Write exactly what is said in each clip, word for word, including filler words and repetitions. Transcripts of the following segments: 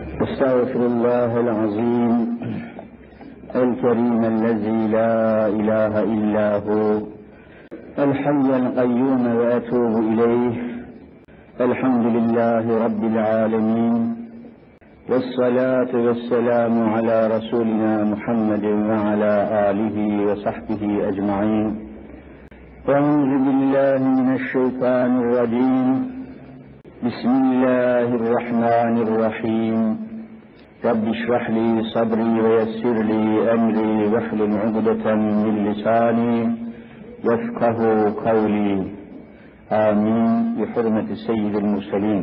Estağfirullah el-azim el-kerim el-lezî la ilahe illahu el-hayyen kayyum ve etubu ileyh elhamdülillahi rabbil alemin vessalatu vesselamu ala rasulina Muhammedin ve ala alihi ve sahbihi ecma'in eûzu billahi mineşşeytanirracim Bismillahirrahmanirrahim Rabbi işrah li sabri ve yessir li emri ve hlul ugdeten min lisani yefkahu kavli amin bi hürmeti seyyidil murselin.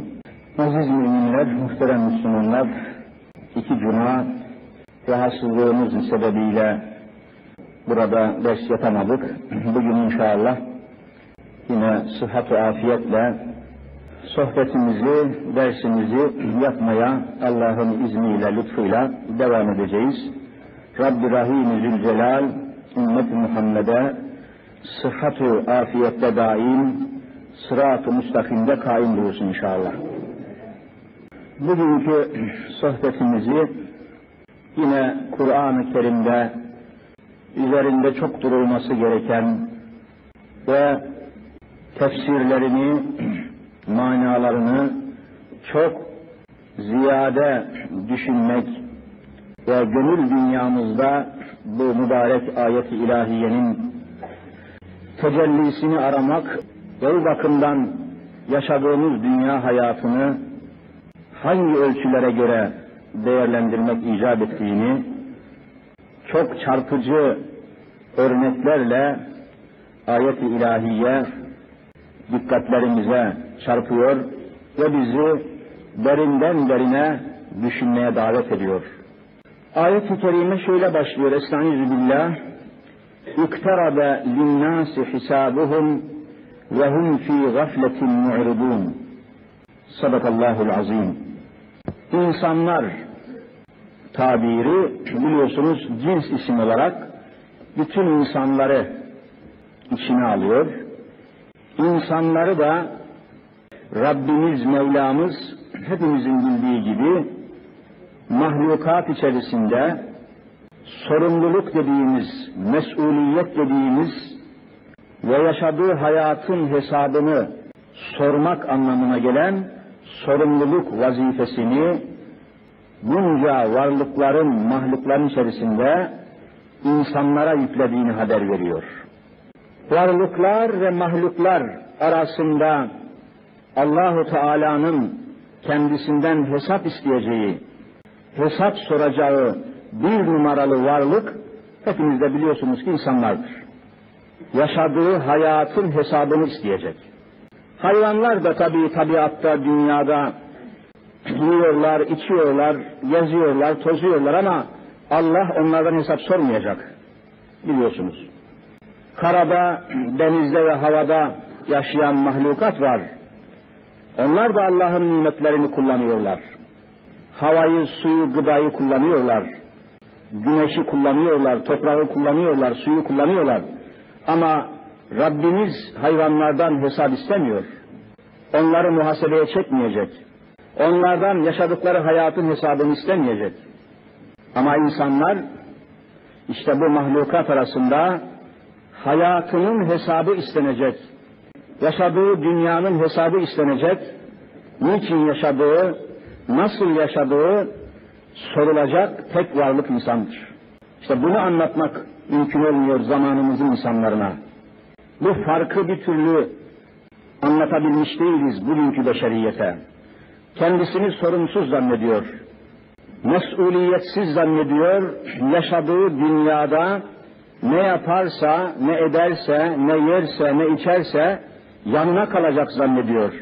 Aziz müminler, muhterem Müslümanlar, iki cuma rahatsızlığımız sebebiyle burada ders yapamadık. Bugün inşallah yine sıhhat ve afiyetle sohbetimizi, dersimizi yapmaya Allah'ın izniyle, lütfuyla devam edeceğiz. Rabbi Rahim-i Zülcelal, ümmet-i Muhammed'e sıhhat-ı afiyette daim, sırat-ı müstakimde kaim bulursun inşallah. Bugünkü sohbetimizi yine Kur'an-ı Kerim'de üzerinde çok durulması gereken ve tefsirlerini, manalarını çok ziyade düşünmek ve gönül dünyamızda bu mübarek ayet-i ilahiyenin tecellisini aramak ve o bakımdan yaşadığımız dünya hayatını hangi ölçülere göre değerlendirmek icap ettiğini çok çarpıcı örneklerle ayet-i ilahiye dikkatlerimize çarpıyor ve bizi derinden derine düşünmeye davet ediyor. Ayet-i kerime şöyle başlıyor. Estaizu billah. İktarabe linnâsi hisabuhum ve hum fî gafletin mu'ridûn. Sadakallahu'l azîm. İnsanlar tabiri biliyorsunuz cins isim olarak bütün insanları içine alıyor. İnsanları da Rabbimiz, Mevlamız hepimizin bildiği gibi mahlukat içerisinde sorumluluk dediğimiz, mesuliyet dediğimiz ve yaşadığı hayatın hesabını sormak anlamına gelen sorumluluk vazifesini bunca varlıkların, mahlukların içerisinde insanlara yüklediğini haber veriyor. Varlıklar ve mahluklar arasında Allah-u Teala'nın kendisinden hesap isteyeceği, hesap soracağı bir numaralı varlık hepiniz de biliyorsunuz ki insanlardır. Yaşadığı hayatın hesabını isteyecek. Hayvanlar da tabii tabiatta, dünyada yiyorlar, içiyorlar, geziyorlar, tozuyorlar ama Allah onlardan hesap sormayacak. Biliyorsunuz. Karada, denizde ve havada yaşayan mahlukat var. Onlar da Allah'ın nimetlerini kullanıyorlar. Havayı, suyu, gıdayı kullanıyorlar. Güneşi kullanıyorlar, toprağı kullanıyorlar, suyu kullanıyorlar. Ama Rabbimiz hayvanlardan hesap istemiyor. Onları muhasebeye çekmeyecek. Onlardan yaşadıkları hayatın hesabını istemeyecek. Ama insanlar işte bu mahlukat arasında hayatının hesabı istenecek. Yaşadığı dünyanın hesabı istenecek. Niçin yaşadığı, nasıl yaşadığı sorulacak tek varlık insandır. İşte bunu anlatmak mümkün olmuyor zamanımızın insanlarına. Bu farkı bir türlü anlatabilmiş değiliz bugünkü beşeriyete. Kendisini sorumsuz zannediyor. Mesuliyetsiz zannediyor. Yaşadığı dünyada ne yaparsa, ne ederse, ne yerse, ne içerse yanına kalacak zannediyor.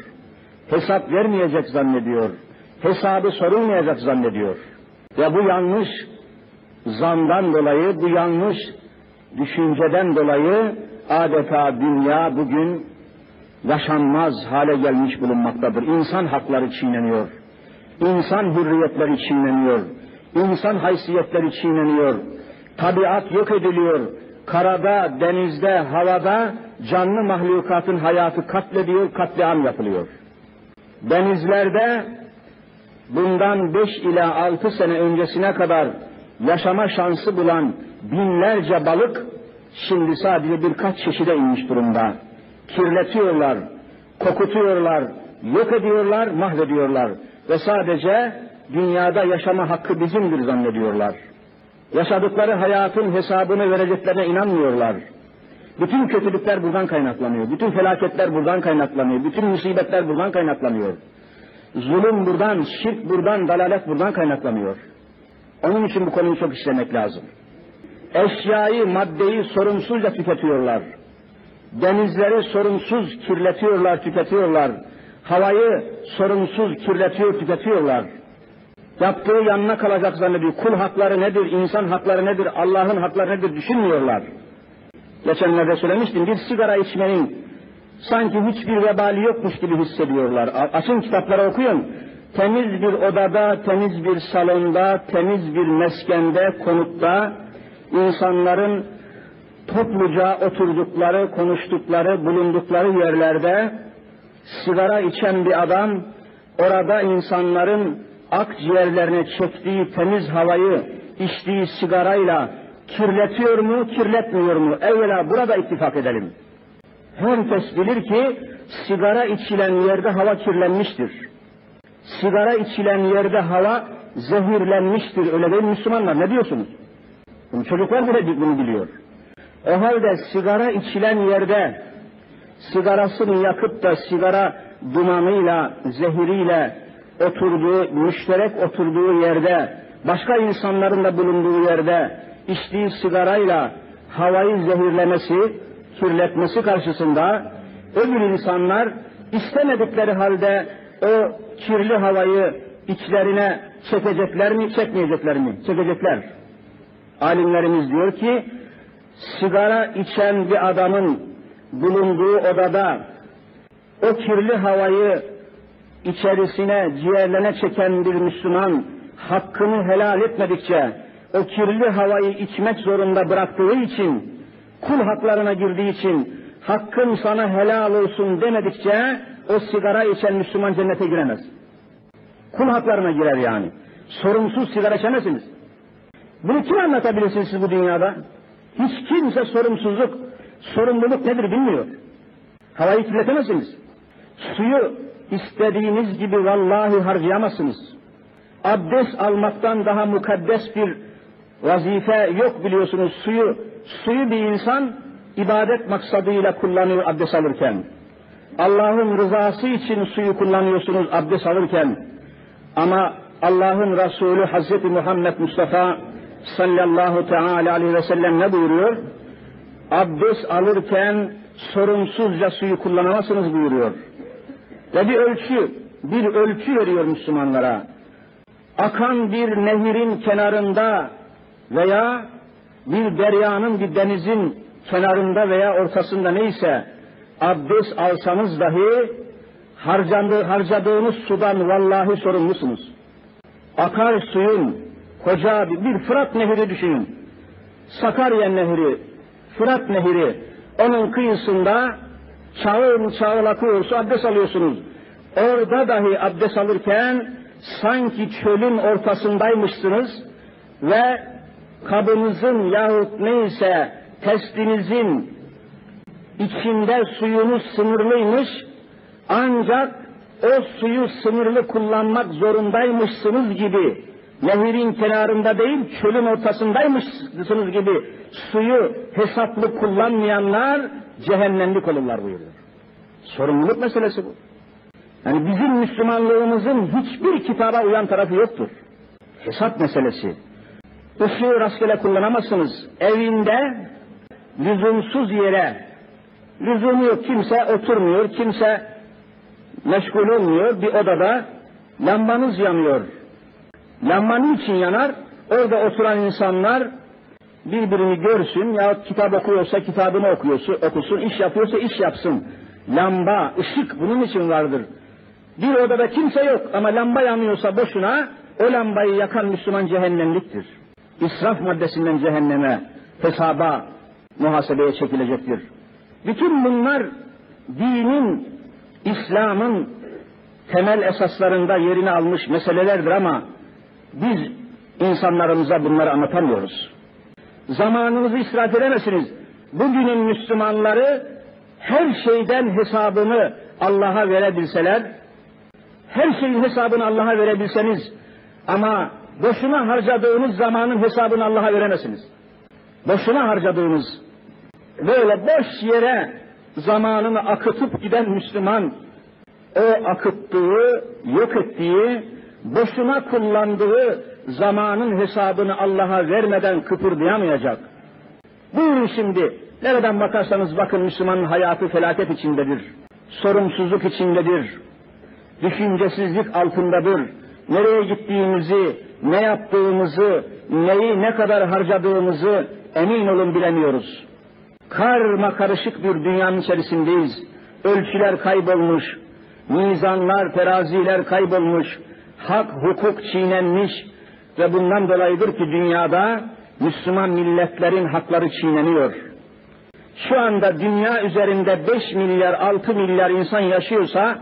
Hesap vermeyecek zannediyor. Hesabı sorulmayacak zannediyor. Ve bu yanlış zandan dolayı, bu yanlış düşünceden dolayı adeta dünya bugün yaşanmaz hale gelmiş bulunmaktadır. İnsan hakları çiğneniyor. İnsan hürriyetleri çiğneniyor. İnsan haysiyetleri çiğneniyor. Tabiat yok ediliyor. Karada, denizde, havada canlı mahlukatın hayatı katlediyor, katliam yapılıyor. Denizlerde bundan beş ila altı sene öncesine kadar yaşama şansı bulan binlerce balık şimdi sadece birkaç çeşide inmiş durumda. Kirletiyorlar, kokutuyorlar, yok ediyorlar, mahvediyorlar ve sadece dünyada yaşama hakkı bizimdir zannediyorlar. Yaşadıkları hayatın hesabını vereceklerine inanmıyorlar. Bütün kötülükler buradan kaynaklanıyor, bütün felaketler buradan kaynaklanıyor, bütün musibetler buradan kaynaklanıyor. Zulüm buradan, şirk buradan, dalalet buradan kaynaklanıyor. Onun için bu konuyu çok işlemek lazım. Eşyayı, maddeyi sorumsuzca tüketiyorlar. Denizleri sorumsuz kirletiyorlar, tüketiyorlar. Havayı sorumsuz kirletiyor, tüketiyorlar. Yaptığı yanına kalacak zannediyor. Kul hakları nedir, insan hakları nedir, Allah'ın hakları nedir düşünmüyorlar. Geçenlerde söylemiştim, bir sigara içmenin sanki hiçbir vebali yokmuş gibi hissediyorlar. Açın kitapları okuyun. Temiz bir odada, temiz bir salonda, temiz bir meskende, konutta insanların topluca oturdukları, konuştukları, bulundukları yerlerde sigara içen bir adam orada insanların akciğerlerine çektiği temiz havayı içtiği sigarayla kirletiyor mu, kirletmiyor mu? Evvela burada ittifak edelim. Herkes bilir ki sigara içilen yerde hava kirlenmiştir. Sigara içilen yerde hava zehirlenmiştir. Öyle değil Müslümanlar, ne diyorsunuz? Çocuklar bile bunu biliyor. O halde sigara içilen yerde sigarasını yakıp da sigara dumanıyla, zehiriyle oturduğu, müşterek oturduğu yerde, başka insanların da bulunduğu yerde içtiği sigarayla havayı zehirlemesi, kirletmesi karşısında öbür insanlar istemedikleri halde o kirli havayı içlerine çekecekler mi, çekmeyecekler mi? Çekecekler. Alimlerimiz diyor ki, sigara içen bir adamın bulunduğu odada o kirli havayı içerisine, ciğerlerine çeken bir Müslüman hakkını helal etmedikçe, o kirli havayı içmek zorunda bıraktığı için, kul haklarına girdiği için, hakkın sana helal olsun demedikçe o sigara içen Müslüman cennete giremez. Kul haklarına girer yani. Sorumsuz sigara içemezsiniz. Bunu kim anlatabilirsiniz siz bu dünyada? Hiç kimse sorumsuzluk, sorumluluk nedir bilmiyor. Havayı kirletemezsiniz. Suyu istediğiniz gibi vallahi harcayamazsınız. Abdest almaktan daha mukaddes bir vazife yok biliyorsunuz. Suyu, suyu bir insan ibadet maksadıyla kullanıyor abdest alırken. Allah'ın rızası için suyu kullanıyorsunuz abdest alırken. Ama Allah'ın Resulü Hazreti Muhammed Mustafa sallallahu teala aleyhi ve sellem ne buyuruyor? Abdest alırken sorumsuzca suyu kullanamazsınız buyuruyor. Ve bir ölçü, bir ölçü veriyor Müslümanlara. Akan bir nehirin kenarında veya bir deryanın, bir denizin kenarında veya ortasında neyse abdest alsanız dahi harcandığı, harcadığınız sudan vallahi sorumlusunuz. Akar suyun, koca bir, bir Fırat nehri düşünün. Sakarya nehri, Fırat nehri, onun kıyısında çağıl çağıl akıyorsa abdest alıyorsunuz. Orada dahi abdest alırken sanki çölün ortasındaymışsınız ve kabınızın yahut neyse testinizin içinde suyunuz sınırlıymış, ancak o suyu sınırlı kullanmak zorundaymışsınız gibi, nehirin kenarında değil çölün ortasındaymışsınız gibi suyu hesaplı kullanmayanlar cehennemlik olurlar buyuruyor. Sorumluluk meselesi bu. Yani bizim Müslümanlığımızın hiçbir kitaba uyan tarafı yoktur. Hesap meselesi. Suyu rastgele kullanamazsınız. Evinde lüzumsuz yere, lüzumu yok, kimse oturmuyor, kimse meşgul olmuyor, bir odada lambanız yanıyor. Lambanın için yanar, orada oturan insanlar birbirini görsün, yahut kitap okuyorsa kitabını okusun, iş yapıyorsa iş yapsın. Lamba, ışık bunun için vardır. Bir odada kimse yok ama lamba yanıyorsa boşuna, o lambayı yakan Müslüman cehennemliktir. İsraf maddesinden cehenneme, hesaba, muhasebeye çekilecektir. Bütün bunlar dinin, İslam'ın temel esaslarında yerini almış meselelerdir ama biz insanlarımıza bunları anlatamıyoruz. Zamanınızı israf edemezsiniz. Bugünün Müslümanları her şeyden hesabını Allah'a verebilseler, her şeyin hesabını Allah'a verebilseniz ama boşuna harcadığınız zamanın hesabını Allah'a veremezsiniz. Boşuna harcadığınız, böyle boş yere zamanını akıtıp giden Müslüman, o akıttığı, yok ettiği, boşuna kullandığı zamanın hesabını Allah'a vermeden kıpırdayamayacak. Buyurun şimdi, nereden bakarsanız bakın Müslümanın hayatı felaket içindedir. Sorumsuzluk içindedir. Düşüncesizlik altındadır. Nereye gittiğimizi, ne yaptığımızı, neyi ne kadar harcadığımızı emin olun bilemiyoruz. Karma karışık bir dünyanın içerisindeyiz. Ölçüler kaybolmuş, mizanlar, teraziler kaybolmuş, hak, hukuk çiğnenmiş ve bundan dolayıdır ki dünyada Müslüman milletlerin hakları çiğneniyor. Şu anda dünya üzerinde beş milyar, altı milyar insan yaşıyorsa,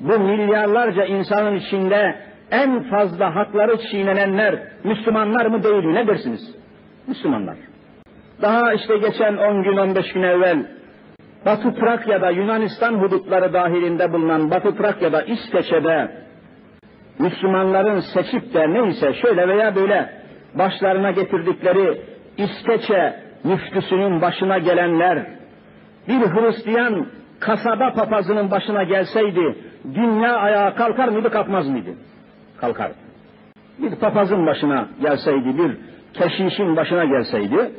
bu milyarlarca insanın içinde en fazla hakları çiğnenenler Müslümanlar mı değil mi? Ne dersiniz? Müslümanlar. Daha işte geçen on gün, on beş gün evvel Batı Trakya'da, Yunanistan hudutları dahilinde bulunan Batı Trakya'da, İskeçe'de Müslümanların seçip de neyse şöyle veya böyle başlarına getirdikleri İskeçe müftüsünün başına gelenler, bir Hristiyan kasaba papazının başına gelseydi dünya ayağa kalkar mıydı, kalkmaz mıydı? Kalkardı. Bir papazın başına gelseydi, bir keşişin başına gelseydi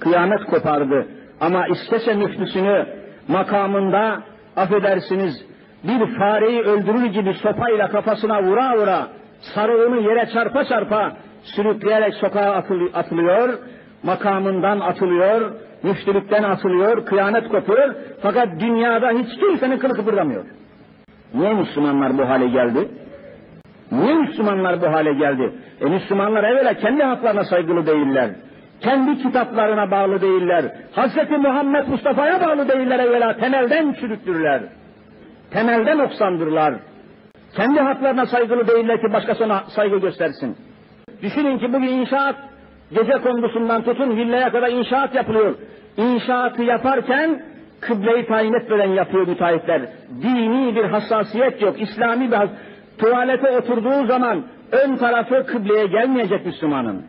kıyamet kopardı. Ama İskeçe müftüsünü makamında, affedersiniz, bir fareyi öldürür gibi sopayla kafasına vura vura, sarığını yere çarpa çarpa sürükleyerek sokağa atılıyor, makamından atılıyor, müftülükten atılıyor, kıyamet kopuyor. Fakat dünyada hiç kimsenin kılı kıpırdamıyor. Niye Müslümanlar bu hale geldi? Niye Müslümanlar bu hale geldi? E Müslümanlar evvela kendi haklarına saygılı değiller. Kendi kitaplarına bağlı değiller. Hz. Muhammed Mustafa'ya bağlı değiller evvela. Temelden çürüktürler. Temelden oksandırlar. Kendi haklarına saygılı değiller ki başkasına saygı göstersin. Düşünün ki bugün inşaat, gece kondusundan tutun villaya kadar inşaat yapılıyor. İnşaatı yaparken kıbleyi tayin etmeden yapıyor müteahhitler. Dini bir hassasiyet yok. İslami bir hassasiyet. Tuvalete oturduğu zaman ön tarafı kıbleye gelmeyecek Müslümanın.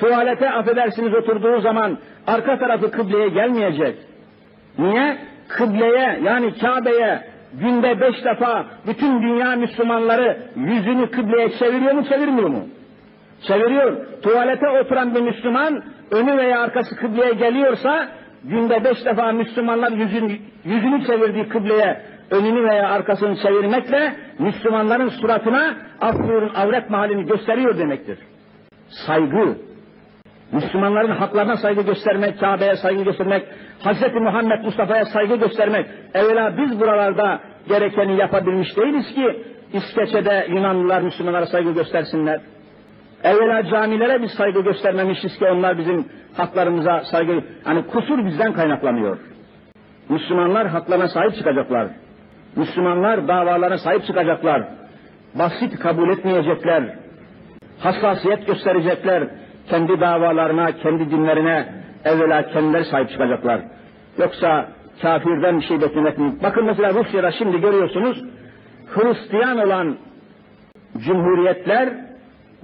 Tuvalete, affedersiniz, oturduğu zaman arka tarafı kıbleye gelmeyecek. Niye? Kıbleye, yani Kabe'ye günde beş defa bütün dünya Müslümanları yüzünü kıbleye çeviriyor mu, çevirmiyor mu? Çeviriyor. Tuvalete oturan bir Müslüman önü veya arkası kıbleye geliyorsa günde beş defa Müslümanlar yüzünü, yüzünü çevirdiği kıbleye önünü veya arkasını çevirmekle Müslümanların suratına affurun avret mahallini gösteriyor demektir. Saygı. Müslümanların haklarına saygı göstermek, Kabe'ye saygı göstermek, Hz. Muhammed Mustafa'ya saygı göstermek. Evvela biz buralarda gerekeni yapabilmiş değiliz ki İskeçe'de Yunanlılar Müslümanlara saygı göstersinler. Evvela camilere biz saygı göstermemişiz ki onlar bizim haklarımıza saygı... Yani kusur bizden kaynaklanıyor. Müslümanlar haklarına sahip çıkacaklar. Müslümanlar davalarına sahip çıkacaklar. Basit kabul etmeyecekler. Hassasiyet gösterecekler. Kendi davalarına, kendi dinlerine evvela kendileri sahip çıkacaklar. Yoksa kafirden bir şey beklemek mi? Bakın mesela Rusya'da şimdi görüyorsunuz, Hristiyan olan cumhuriyetler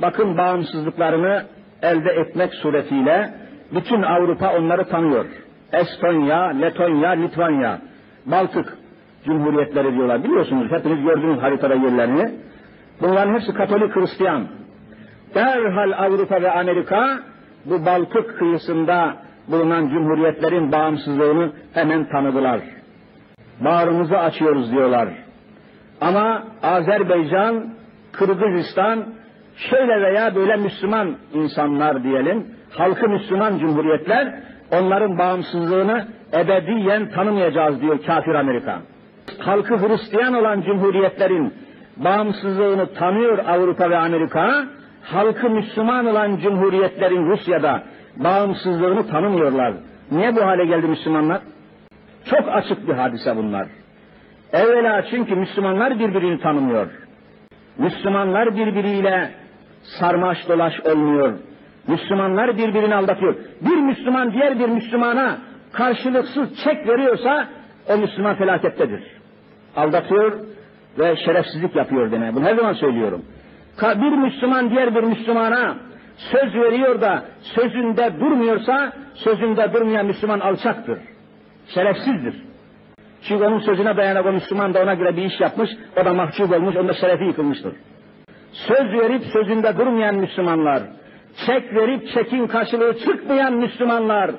bakın bağımsızlıklarını elde etmek suretiyle bütün Avrupa onları tanıyor. Estonya, Letonya, Litvanya, Baltık cumhuriyetleri diyorlar. Biliyorsunuz, hepiniz gördünüz haritada yerlerini. Bunların hepsi Katolik Hristiyan. Derhal Avrupa ve Amerika bu Baltık kıyısında bulunan cumhuriyetlerin bağımsızlığını hemen tanıdılar. Bağrımızı açıyoruz diyorlar. Ama Azerbaycan, Kırgızistan şöyle veya böyle Müslüman insanlar diyelim, halkı Müslüman cumhuriyetler, onların bağımsızlığını ebediyen tanımayacağız diyor kafir Amerika. Halkı Hristiyan olan cumhuriyetlerin bağımsızlığını tanıyor Avrupa ve Amerika, halkı Müslüman olan cumhuriyetlerin Rusya'da bağımsızlığını tanımıyorlar. Niye bu hale geldi Müslümanlar? Çok açık bir hadise bunlar. Evvela çünkü Müslümanlar birbirini tanımıyor. Müslümanlar birbiriyle sarmaş dolaş olmuyor. Müslümanlar birbirini aldatıyor. Bir Müslüman diğer bir Müslümana karşılıksız çek veriyorsa o Müslüman felakettedir. Aldatıyor ve şerefsizlik yapıyor demeye. Bunu her zaman söylüyorum. Bir Müslüman diğer bir Müslümana söz veriyor da sözünde durmuyorsa sözünde durmayan Müslüman alçaktır. Şerefsizdir. Çünkü onun sözüne dayanak o Müslüman da ona göre bir iş yapmış, o da mahcup olmuş, onun da şerefi yıkılmıştır. Söz verip sözünde durmayan Müslümanlar, çek verip çekin karşılığı çıkmayan Müslümanlar,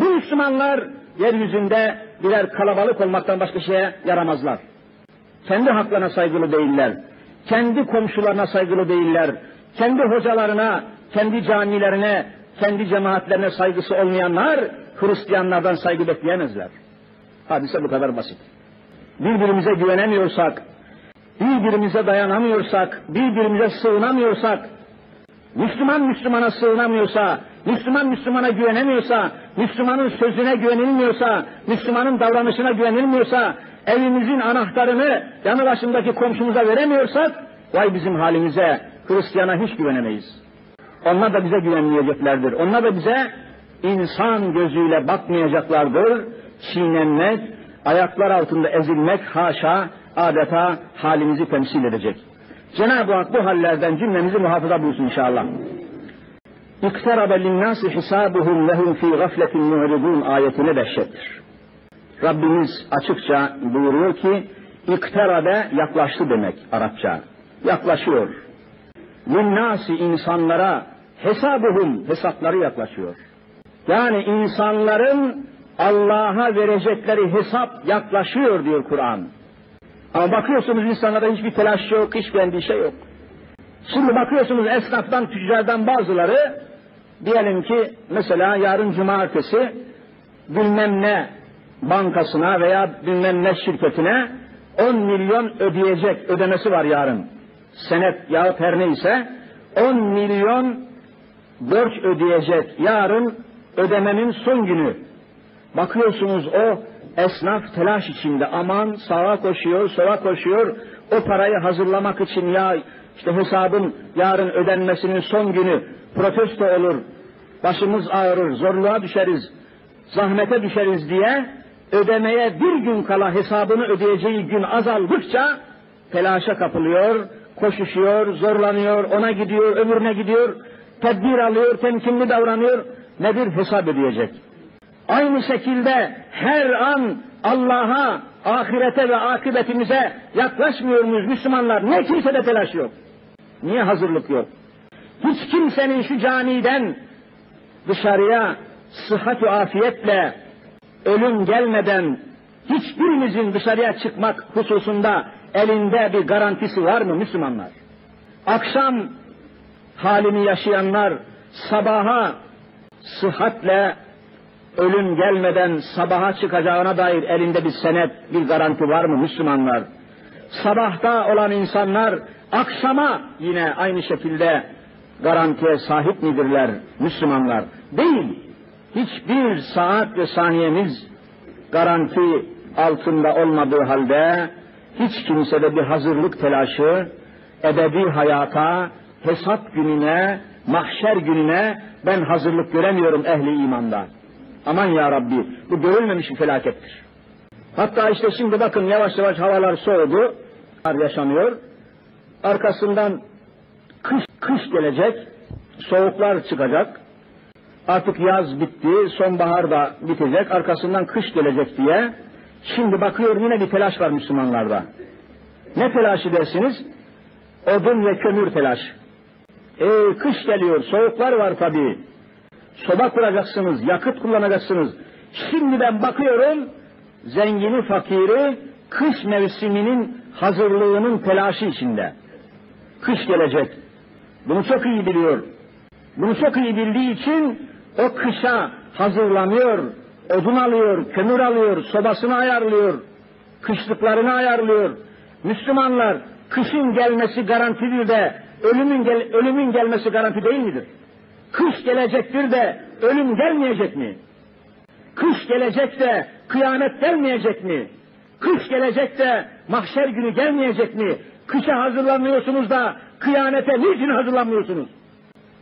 bu Müslümanlar yeryüzünde birer kalabalık olmaktan başka şeye yaramazlar. Kendi haklarına saygılı değiller, kendi komşularına saygılı değiller, kendi hocalarına, kendi camilerine, kendi cemaatlerine saygısı olmayanlar Hristiyanlardan saygı bekleyemezler. Hadise bu kadar basit. Birbirimize güvenemiyorsak, birbirimize dayanamıyorsak, birbirimize sığınamıyorsak, Müslüman Müslümana sığınamıyorsa, Müslüman Müslümana güvenemiyorsa, Müslümanın sözüne güvenilmiyorsa, Müslümanın davranışına güvenilmiyorsa, evimizin anahtarını yanı başındaki komşumuza veremiyorsak, vay bizim halimize, Hristiyana hiç güvenemeyiz. Onlar da bize güvenmeyeceklerdir. Onlar da bize insan gözüyle bakmayacaklardır. Çiğnenmek, ayaklar altında ezilmek haşa, adeta halimizi temsil edecek. Cenab-ı Hak bu hallerden cümlemizi muhafaza bulsun inşallah. اِقْتَرَبَ لِلنَّاسِ حِسَابُهُمْ لَهُمْ ف۪ي غَفْلَةٍ مُعْرِضُونَ ayetine dehşettir. Rabbimiz açıkça buyuruyor ki, İktarabe yaklaştı demek Arapça. Yaklaşıyor. لِلنَّاسِ insanlara hesabuhum hesapları yaklaşıyor. Yani insanların Allah'a verecekleri hesap yaklaşıyor diyor Kur'an. Ama bakıyorsunuz insanlarda hiçbir telaş yok, hiçbir endişe yok. Şimdi bakıyorsunuz esnaftan, tüccardan bazıları, diyelim ki mesela yarın cumartesi bilmem ne bankasına veya bilmem ne şirketine on milyon ödeyecek, ödemesi var yarın. Senet yahut her neyse on milyon borç ödeyecek yarın ödemenin son günü. Bakıyorsunuz o esnaf telaş içinde, aman sağa koşuyor, sola koşuyor, o parayı hazırlamak için ya işte hesabın yarın ödenmesinin son günü, protesto olur, başımız ağrır, zorluğa düşeriz, zahmete düşeriz diye ödemeye bir gün kala hesabını ödeyeceği gün azaldıkça telaşa kapılıyor, koşuşuyor, zorlanıyor, ona gidiyor, öbürüne gidiyor, tedbir alıyor, temkinli davranıyor, ne bir hesap ödeyecek. Aynı şekilde her an Allah'a, ahirete ve akıbetimize yaklaşmıyor muyuz Müslümanlar? Ne kimsede telaş yok. Niye hazırlık yok? Hiç kimsenin şu camiden dışarıya sıhhat-ı afiyetle ölüm gelmeden hiçbirimizin dışarıya çıkmak hususunda elinde bir garantisi var mı Müslümanlar? Akşam halini yaşayanlar sabaha sıhhatle ölüm gelmeden sabaha çıkacağına dair elinde bir senet, bir garanti var mı Müslümanlar? Sabahta olan insanlar akşama yine aynı şekilde garantiye sahip midirler Müslümanlar? Değil. Hiçbir saat ve saniyemiz garanti altında olmadığı halde hiç kimsede bir hazırlık telaşı, ebedi hayata, hesap gününe, mahşer gününe ben hazırlık göremiyorum ehli imanda. Aman ya Rabbi, bu görülmemiş bir felakettir. Hatta işte şimdi bakın yavaş yavaş havalar soğudu, yaşanıyor. Arkasından kış, kış gelecek, soğuklar çıkacak. Artık yaz bitti, sonbahar da bitecek, arkasından kış gelecek diye. Şimdi bakıyorum yine bir telaş var Müslümanlarda. Ne telaşı dersiniz? Odun ve kömür telaş. Ee, kış geliyor, soğuklar var tabii. Soba kuracaksınız, yakıt kullanacaksınız. Şimdi ben bakıyorum, zengini, fakiri, kış mevsiminin hazırlığının telaşı içinde. Kış gelecek. Bunu çok iyi biliyor. Bunu çok iyi bildiği için o kışa hazırlanıyor, odun alıyor, kömür alıyor, sobasını ayarlıyor, kışlıklarını ayarlıyor. Müslümanlar, kışın gelmesi garantidir de, ölümün, gel ölümün gelmesi garanti değil midir? Kış gelecektir de ölüm gelmeyecek mi? Kış gelecek de kıyamet gelmeyecek mi? Kış gelecek de mahşer günü gelmeyecek mi? Kışa hazırlanmıyorsunuz da kıyamete niçin hazırlanmıyorsunuz?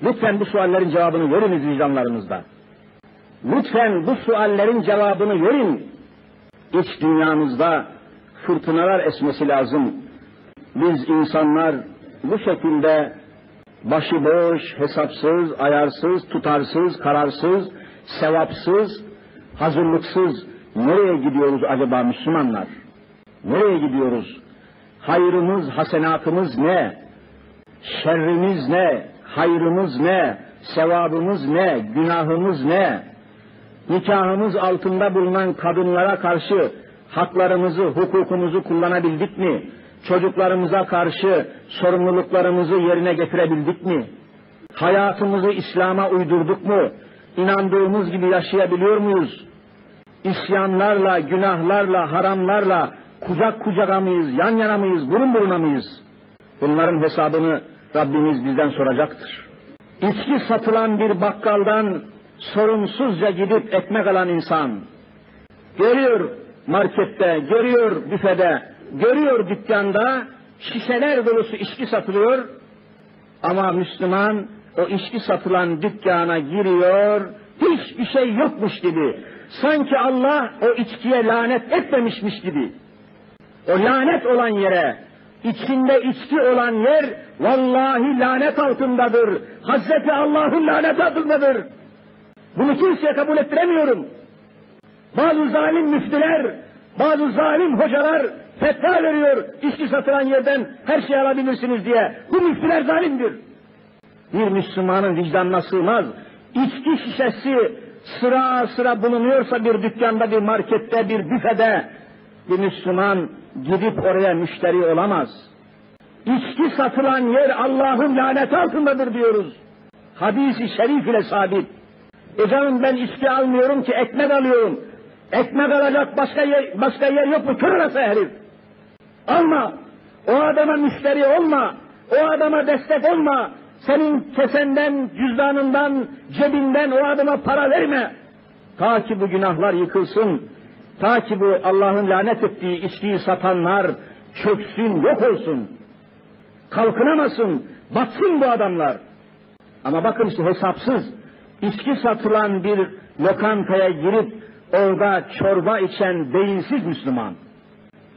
Lütfen bu suallerin cevabını görünüz vicdanlarınızda. Lütfen bu suallerin cevabını görün. İç dünyamızda fırtınalar esmesi lazım. Biz insanlar bu şekilde başıboş, hesapsız, ayarsız, tutarsız, kararsız, sevapsız, hazırlıksız nereye gidiyoruz acaba Müslümanlar? Nereye gidiyoruz? Hayrımız, hasenatımız ne? Şerrimiz ne? Hayrımız ne? Sevabımız ne? Günahımız ne? Nikahımız altında bulunan kadınlara karşı haklarımızı, hukukumuzu kullanabildik mi? Çocuklarımıza karşı sorumluluklarımızı yerine getirebildik mi? Hayatımızı İslam'a uydurduk mu? İnandığımız gibi yaşayabiliyor muyuz? İsyanlarla, günahlarla, haramlarla kucak kucağa mıyız, yan yana mıyız, burun buruna mıyız? Bunların hesabını Rabbimiz bizden soracaktır. İçki satılan bir bakkaldan sorumsuzca gidip ekmek alan insan, görüyor markette, görüyor büfede, görüyor dükkanda şişeler dolusu içki satılıyor ama Müslüman o içki satılan dükkana giriyor, hiçbir şey yokmuş gibi, sanki Allah o içkiye lanet etmemişmiş gibi. O lanet olan yere, içinde içki olan yer vallahi lanet altındadır. Hazreti Allah'ın lanet altındadır. Bunu kimseye kabul ettiremiyorum. Bazı zalim müftüler, bazı zalim hocalar fetva veriyor, içki satılan yerden her şeyi alabilirsiniz diye. Bu müftüler zalimdir. Bir Müslümanın vicdanına sığmaz. İçki şişesi sıra sıra bulunuyorsa bir dükkanda, bir markette, bir büfede, bir Müslüman gidip oraya müşteri olamaz. İçki satılan yer Allah'ın laneti altındadır diyoruz. Hadis-i şerif ile sabit. E canım ben içki almıyorum ki ekmek alıyorum. Ekmek alacak başka yer, başka yer yok mu? Kör orası herif. Alma. O adama müşteri olma. O adama destek olma. Senin kesenden, cüzdanından, cebinden o adama para verme. Ta ki bu günahlar yıkılsın. Ta ki bu Allah'ın lanet ettiği içkiyi satanlar çöksün, yok olsun. Kalkınamasın, batsın bu adamlar. Ama bakın işte hesapsız, içki satılan bir lokantaya girip orada çorba içen beyinsiz Müslüman.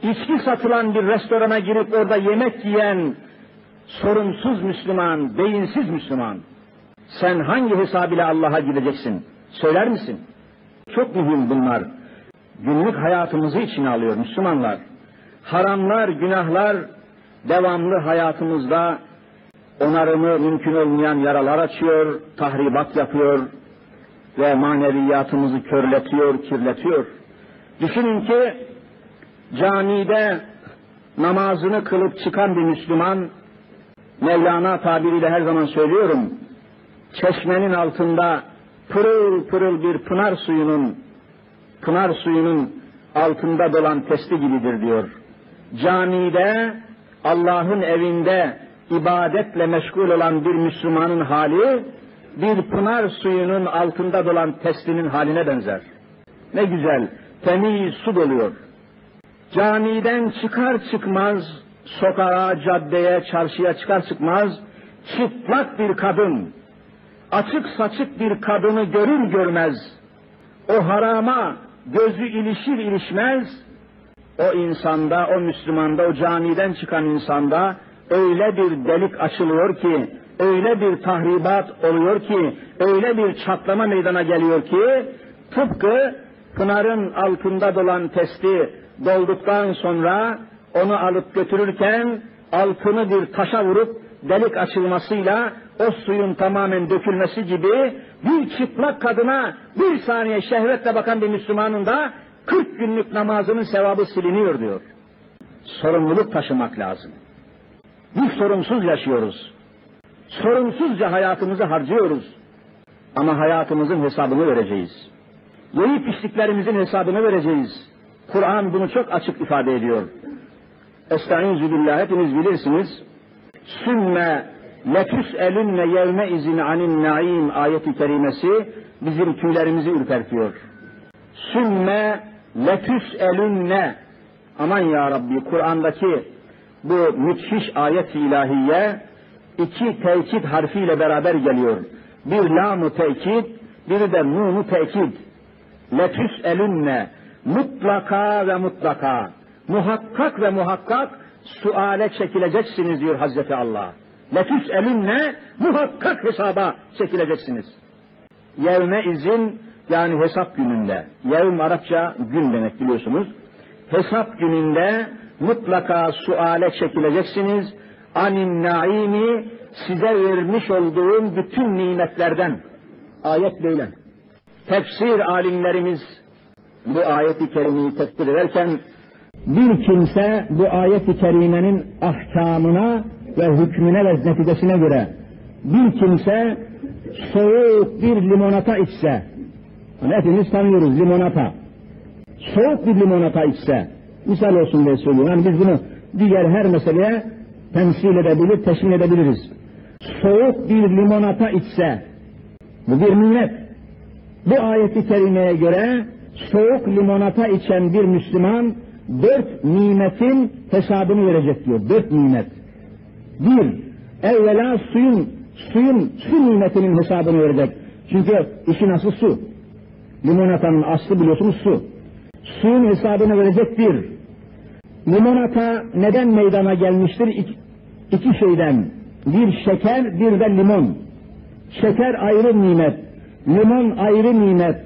İçki satılan bir restorana girip orada yemek yiyen sorumsuz Müslüman, beyinsiz Müslüman. Sen hangi hesabıyla Allah'a gideceksin? Söyler misin? Çok mühim bunlar. Günlük hayatımızı içine alıyor Müslümanlar. Haramlar, günahlar devamlı hayatımızda onarımı mümkün olmayan yaralar açıyor, tahribat yapıyor ve maneviyatımızı körletiyor, kirletiyor. Düşünün ki camide namazını kılıp çıkan bir Müslüman, Mevlana tabiriyle her zaman söylüyorum, çeşmenin altında pırıl pırıl bir pınar suyunun Pınar suyunun altında dolan testi gibidir diyor. Camide, Allah'ın evinde ibadetle meşgul olan bir Müslümanın hali, bir pınar suyunun altında dolan testinin haline benzer. Ne güzel, temiz su doluyor. Camiden çıkar çıkmaz, sokağa, caddeye, çarşıya çıkar çıkmaz, çıplak bir kadın, açık saçık bir kadını görür görmez, o harama gözü ilişir ilişmez, o insanda, o Müslümanda, o camiden çıkan insanda öyle bir delik açılıyor ki, öyle bir tahribat oluyor ki, öyle bir çatlama meydana geliyor ki, tıpkı pınarın altında dolan testi dolduktan sonra onu alıp götürürken altını bir taşa vurup delik açılmasıyla o suyun tamamen dökülmesi gibi, bir çıplak kadına bir saniye şehvetle bakan bir Müslümanın da kırk günlük namazının sevabı siliniyor diyor. Sorumluluk taşımak lazım. Biz sorumsuz yaşıyoruz. Sorumsuzca hayatımızı harcıyoruz. Ama hayatımızın hesabını vereceğiz. Yiyip içtiklerimizin hesabını vereceğiz. Kur'an bunu çok açık ifade ediyor. Estaizu billah, hepiniz bilirsiniz. Sümme leküs elünle yevme izin anin naim ayeti kerimesi bizim tüylerimizi ürpertiyor. Sümme leküs elünle aman ya Rabbi, Kur'an'daki bu müthiş ayet-i ilahiye iki tekit harfiyle beraber geliyor. Bir lam-u tekit, biri de nun-u tekit. لَتُسْأَلُنَّ mutlaka ve mutlaka, muhakkak ve muhakkak suale çekileceksiniz diyor Hazreti Allah. لَتُسْأَلُنَّ muhakkak hesaba çekileceksiniz. Yevme izin, yani hesap gününde. Yevm Arapça gün demek biliyorsunuz. Hesap gününde mutlaka suale çekileceksiniz. Anin naimi, size vermiş olduğum bütün nimetlerden. Ayet böyle. Tefsir alimlerimiz bu ayet-i kerimeyi tefsir ederken, bir kimse bu ayet-i kerimenin ahkamına ve hükmüne ve neticesine göre, bir kimse soğuk bir limonata içse, hani hepimiz tanıyoruz limonata, soğuk bir limonata içse, misal olsun diye söylüyorum, yani biz bunu diğer her meseleye temsil edebilir, teşhir edebiliriz. Soğuk bir limonata içse, bu bir nimet. Bu ayet-i kerimeye göre soğuk limonata içen bir Müslüman dört nimetin hesabını verecek diyor. Dört nimet. Bir, evvela suyun, suyun, su nimetinin hesabını verecek. Çünkü işin aslı su. Limonatanın aslı biliyorsunuz su. Suyun hesabını verecek bir. Limonata neden meydana gelmiştir? İki, iki şeyden. Bir şeker, bir de limon. Şeker ayrı nimet. Limon ayrı nimet.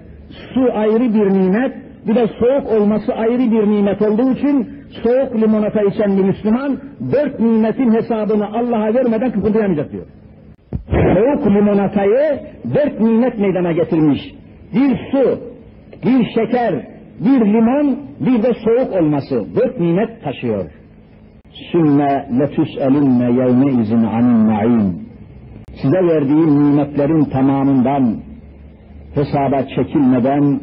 Su ayrı bir nimet. Bir de soğuk olması ayrı bir nimet olduğu için soğuk limonata içen bir Müslüman dört nimetin hesabını Allah'a vermeden kıpırdayamayacak diyor. Soğuk limonatayı dört nimet meydana getirmiş. Bir su, bir şeker, bir limon, bir de soğuk olması. Dört nimet taşıyor. Sümme letüs'elünne yevme izin anin na'im. Size verdiğim nimetlerin tamamından hesaba çekilmeden,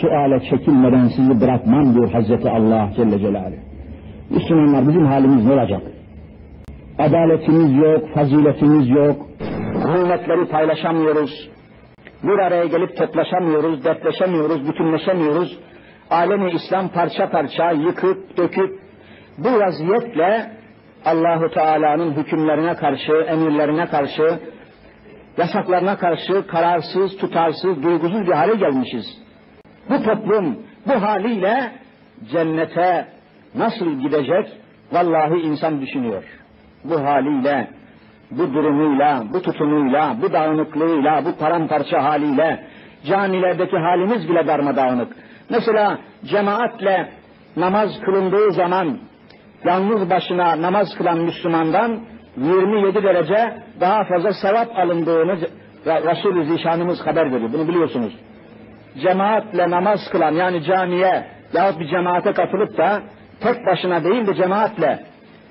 suale çekilmeden sizi bırakmam diyor Hazreti Allah Celle Celaluhu. Müslümanlar bizim halimiz ne olacak? Adaletimiz yok, faziletimiz yok, nimetleri paylaşamıyoruz, bir araya gelip toplaşamıyoruz, dertleşemiyoruz, bütünleşemiyoruz. Alem-i İslam parça parça, yıkıp, döküp, bu vaziyetle Allahu Teala'nın hükümlerine karşı, emirlerine karşı, yasaklarına karşı kararsız, tutarsız, duygusuz bir hale gelmişiz. Bu toplum bu haliyle cennete nasıl gidecek? Vallahi insan düşünüyor. Bu haliyle, bu durumuyla, bu tutumuyla, bu dağınıklığıyla, bu paramparça haliyle, camilerdeki halimiz bile darmadağınık. Mesela cemaatle namaz kılındığı zaman yalnız başına namaz kılan Müslümandan yirmi yedi derece daha fazla sevap alındığını Resul-i Zişanımız haber veriyor. Bunu biliyorsunuz. Cemaatle namaz kılan, yani camiye yahut bir cemaate katılıp da tek başına değil de cemaatle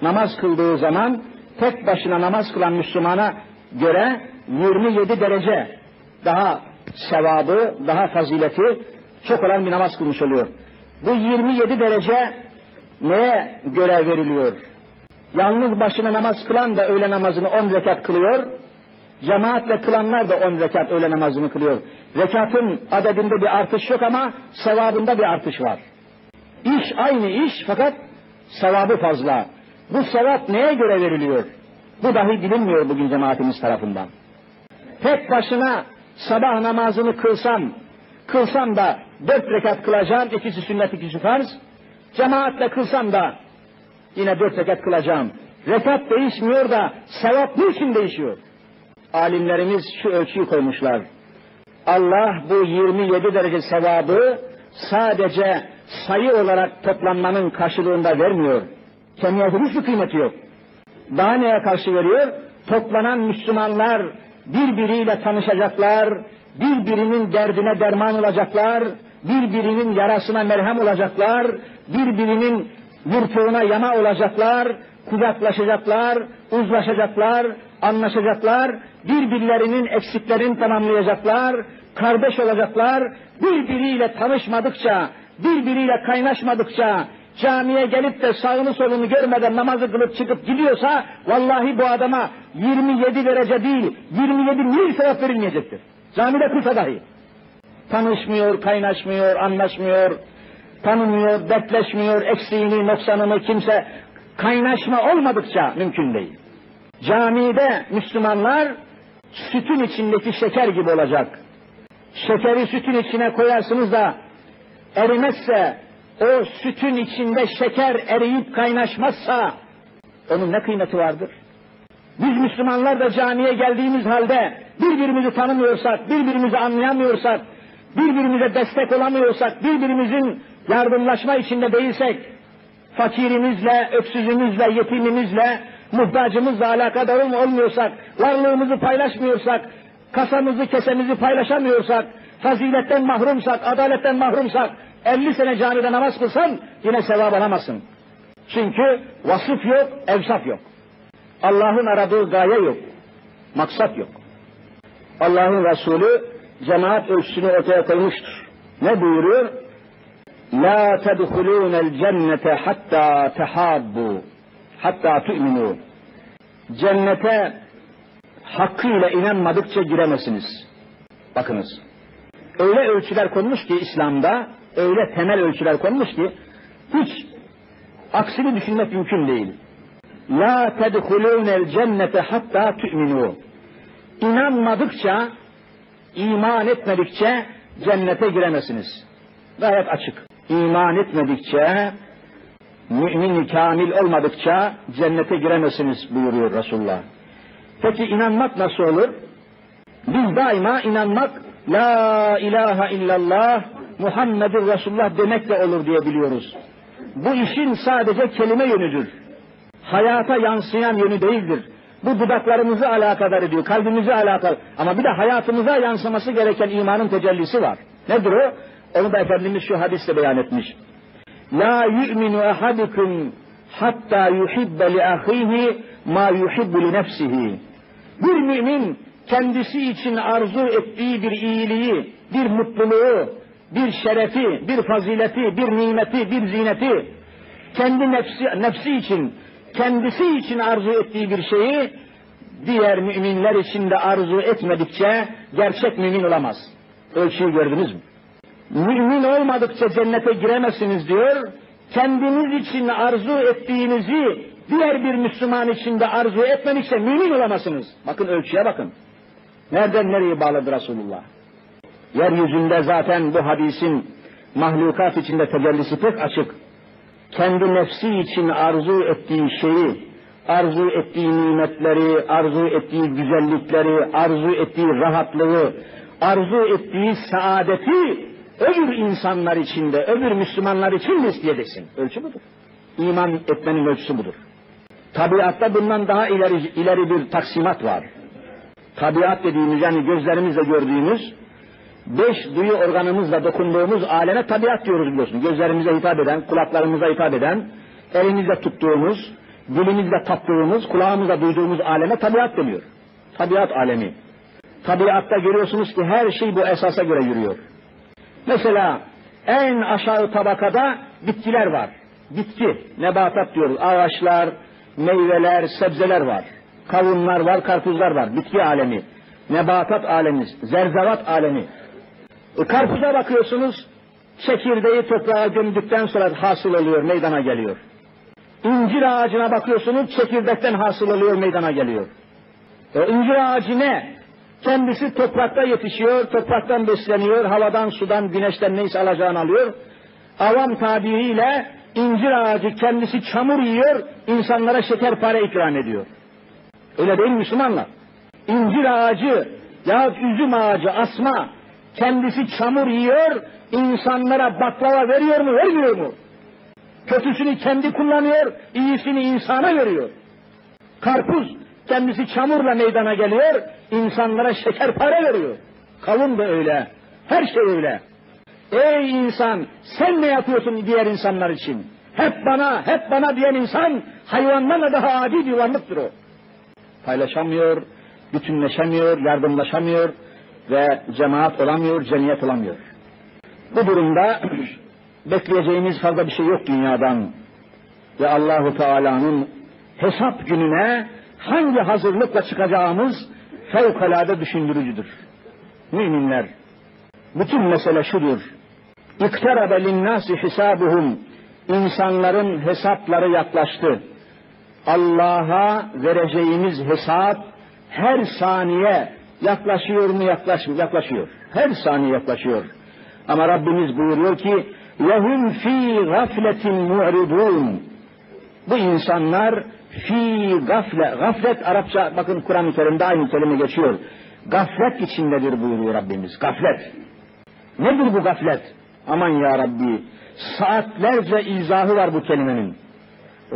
namaz kıldığı zaman tek başına namaz kılan Müslümana göre yirmi yedi derece daha sevabı, daha fazileti çok olan bir namaz kılmış oluyor. Bu yirmi yedi derece neye göre veriliyor? Yalnız başına namaz kılan da öğle namazını on rekat kılıyor. Cemaatle kılanlar da on rekat öğle namazını kılıyor. Rekatın adedinde bir artış yok ama sevabında bir artış var. İş aynı iş fakat sevabı fazla. Bu sevap neye göre veriliyor? Bu dahi bilinmiyor bugün cemaatimiz tarafından. Tek başına sabah namazını kılsam, kılsam da dört rekat kılacağım, ikisi sünnet, ikisi farz. Cemaatle kılsam da yine dört rekat kılacağım. Rekat değişmiyor da sevap niçin değişiyor? Alimlerimiz şu ölçüyü koymuşlar. Allah bu yirmi yedi derece sevabı sadece sayı olarak toplanmanın karşılığında vermiyor. Kendine hiçbir kıymeti yok. Daha neye karşı veriyor? Toplanan Müslümanlar birbiriyle tanışacaklar, birbirinin derdine derman olacaklar, birbirinin yarasına merhem olacaklar, birbirinin yırtığına yama olacaklar, kucaklaşacaklar, uzlaşacaklar, anlaşacaklar, birbirlerinin eksiklerini tamamlayacaklar, kardeş olacaklar, birbiriyle tanışmadıkça, birbiriyle kaynaşmadıkça, camiye gelip de sağını solunu görmeden namazı kılıp çıkıp gidiyorsa, vallahi bu adama yirmi yedi derece değil, yirmi yedi mil sevap verilmeyecektir. Camide kılsa dahi. Tanışmıyor, kaynaşmıyor, anlaşmıyor, tanımıyor, dertleşmiyor, eksiğini, noksanını kimse, kaynaşma olmadıkça mümkün değil. Camide Müslümanlar sütün içindeki şeker gibi olacak. Şekeri sütün içine koyarsınız da erimezse, o sütün içinde şeker eriyip kaynaşmazsa onun ne kıymeti vardır? Biz Müslümanlar da camiye geldiğimiz halde birbirimizi tanımıyorsak, birbirimizi anlayamıyorsak, birbirimize destek olamıyorsak, birbirimizin yardımlaşma içinde değilsek, fakirimizle, öksüzümüzle, yetimimizle, muhtacımızla alakadar olmuyorsak, varlığımızı paylaşmıyorsak, kasamızı, kesemizi paylaşamıyorsak, faziletten mahrumsak, adaletten mahrumsak, elli sene camide namaz kılsan yine sevap alamazsın. Çünkü vasıf yok, evsaf yok. Allah'ın aradığı gaye yok, maksat yok. Allah'ın Resulü cemaat ölçüsünü ortaya koymuştur. Ne buyuruyor? لَا تَدْخُلُونَ الْجَنَّةَ حَتَّى تَحَابُّوا حَتَّى تُؤْمِنُوا. Cennete hakkıyla inanmadıkça giremezsiniz. Bakınız. Öyle ölçüler konmuş ki İslam'da, öyle temel ölçüler konmuş ki hiç aksini düşünmek mümkün değil. La tedhulûnel cennete hatta tü'minû. İnanmadıkça, iman etmedikçe cennete giremezsiniz. Gayet açık. İman etmedikçe, mümin-i kamil olmadıkça cennete giremezsiniz buyuruyor Resulullah. Peki inanmak nasıl olur? Biz daima inanmak La ilahe illallah Muhammedun Resulullah demekle olur diye biliyoruz. Bu işin sadece kelime yönüdür. Hayata yansıyan yönü değildir. Bu dudaklarımızı alakadar ediyor, kalbimizi alakadar. Ama bir de hayatımıza yansıması gereken imanın tecellisi var. Nedir o? Onu da Efendimiz şu hadiste beyan etmiş. La yu'minu ahadukum hatta yuhibbe li ahihi ma yuhibbu li nefsihi. Bir mümin kendisi için arzu ettiği bir iyiliği, bir mutluluğu, bir şerefi, bir fazileti, bir nimeti, bir zineti, kendi nefsi, nefsi için, kendisi için arzu ettiği bir şeyi diğer müminler için de arzu etmedikçe gerçek mümin olamaz. Ölçüyü gördünüz mü? Mümin olmadıkça cennete giremezsiniz diyor. Kendiniz için arzu ettiğinizi diğer bir Müslüman için de arzu etmedikçe mümin olamazsınız. Bakın ölçüye bakın. Nereden nereye bağladı Resulullah? Yeryüzünde zaten bu hadisin mahlukat içinde tecellisi pek açık. Kendi nefsi için arzu ettiği şeyi, arzu ettiği nimetleri, arzu ettiği güzellikleri, arzu ettiği rahatlığı, arzu ettiği saadeti öbür insanlar için de, öbür Müslümanlar için de isteyebilsin. Ölçü budur. İman etmenin ölçüsü budur. Tabiatta bundan daha ileri, ileri bir taksimat var. Tabiat dediğimiz, yani gözlerimizle gördüğümüz, beş duyu organımızla dokunduğumuz aleme tabiat diyoruz biliyorsunuz. Gözlerimize hitap eden, kulaklarımıza hitap eden, elimizle tuttuğumuz, dilimizle tattığımız, kulağımızla duyduğumuz aleme tabiat deniyor. Tabiat alemi. Tabiatta görüyorsunuz ki her şey bu esasa göre yürüyor. Mesela en aşağı tabakada bitkiler var. Bitki, nebatat diyoruz. Ağaçlar, meyveler, sebzeler var. Kavunlar var, karpuzlar var. Bitki alemi, nebatat alemi, zerzevat alemi. E, karpuza bakıyorsunuz, çekirdeği toprağa gömdükten sonra hasıl oluyor, meydana geliyor. İncir ağacına bakıyorsunuz, çekirdekten hasıl oluyor, meydana geliyor. E, incir ağacı ne? Kendisi toprakta yetişiyor, topraktan besleniyor, havadan, sudan, güneşten neyse alacağını alıyor. Avam tabiriyle incir ağacı kendisi çamur yiyor, insanlara şekerpare ikram ediyor. Öyle değil Müslümanlar. İncir ağacı yahut üzüm ağacı, asma, kendisi çamur yiyor, insanlara baklava veriyor mu, vermiyor mu? Kötüsünü kendi kullanıyor, iyisini insana veriyor. Karpuz, kendisi çamurla meydana geliyor, insanlara şekerpare veriyor. Kavun da öyle, her şey öyle. Ey insan, sen ne yapıyorsun diğer insanlar için? Hep bana, hep bana diyen insan, hayvanlarla daha adi bir varlıktır o. Paylaşamıyor, bütünleşemiyor, yardımlaşamıyor ve cemaat olamıyor, cemiyet olamıyor. Bu durumda bekleyeceğimiz fazla bir şey yok dünyadan. Ve Allahu Teala'nın hesap gününe hangi hazırlıkla çıkacağımız fevkalade düşündürücüdür. Müminler, bütün mesele şudur. اِقْتَرَبَ لِلنَّاسِ حِسَابُهُمْ İnsanların hesapları yaklaştı. Allah'a vereceğimiz hesap her saniye yaklaşıyor mu? Yaklaşmıyor. Yaklaşıyor. Her saniye yaklaşıyor. Ama Rabbimiz buyuruyor ki وَهُمْ ف۪ي غَفْلَةٍ مُعْرِضُونَ Bu insanlar fi gafle, gaflet Arapça, bakın Kur'an-ı Kerim'de aynı kelime geçiyor. Gaflet içindedir buyuruyor Rabbimiz. Gaflet. Nedir bu gaflet? Aman ya Rabbi. Saatlerce izahı var bu kelimenin.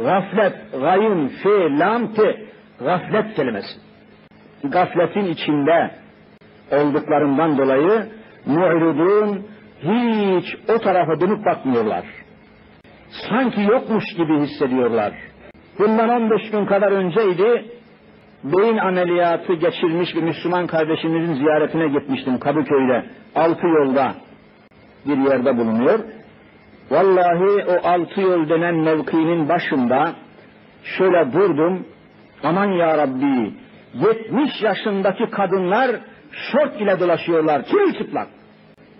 Gaflet, gayın, fe, lam, te. Gaflet kelimesi. Gafletin içinde olduklarından dolayı mu'ridun hiç o tarafa dönüp bakmıyorlar. Sanki yokmuş gibi hissediyorlar. Bundan on beş gün kadar önceydi, beyin ameliyatı geçirmiş bir Müslüman kardeşimizin ziyaretine gitmiştim Kadıköy'de, altı yolda bir yerde bulunuyor. Vallahi o altı yol denen mevkinin başında şöyle durdum, aman ya Rabbi, yetmiş yaşındaki kadınlar şort ile dolaşıyorlar, çırılçıplak.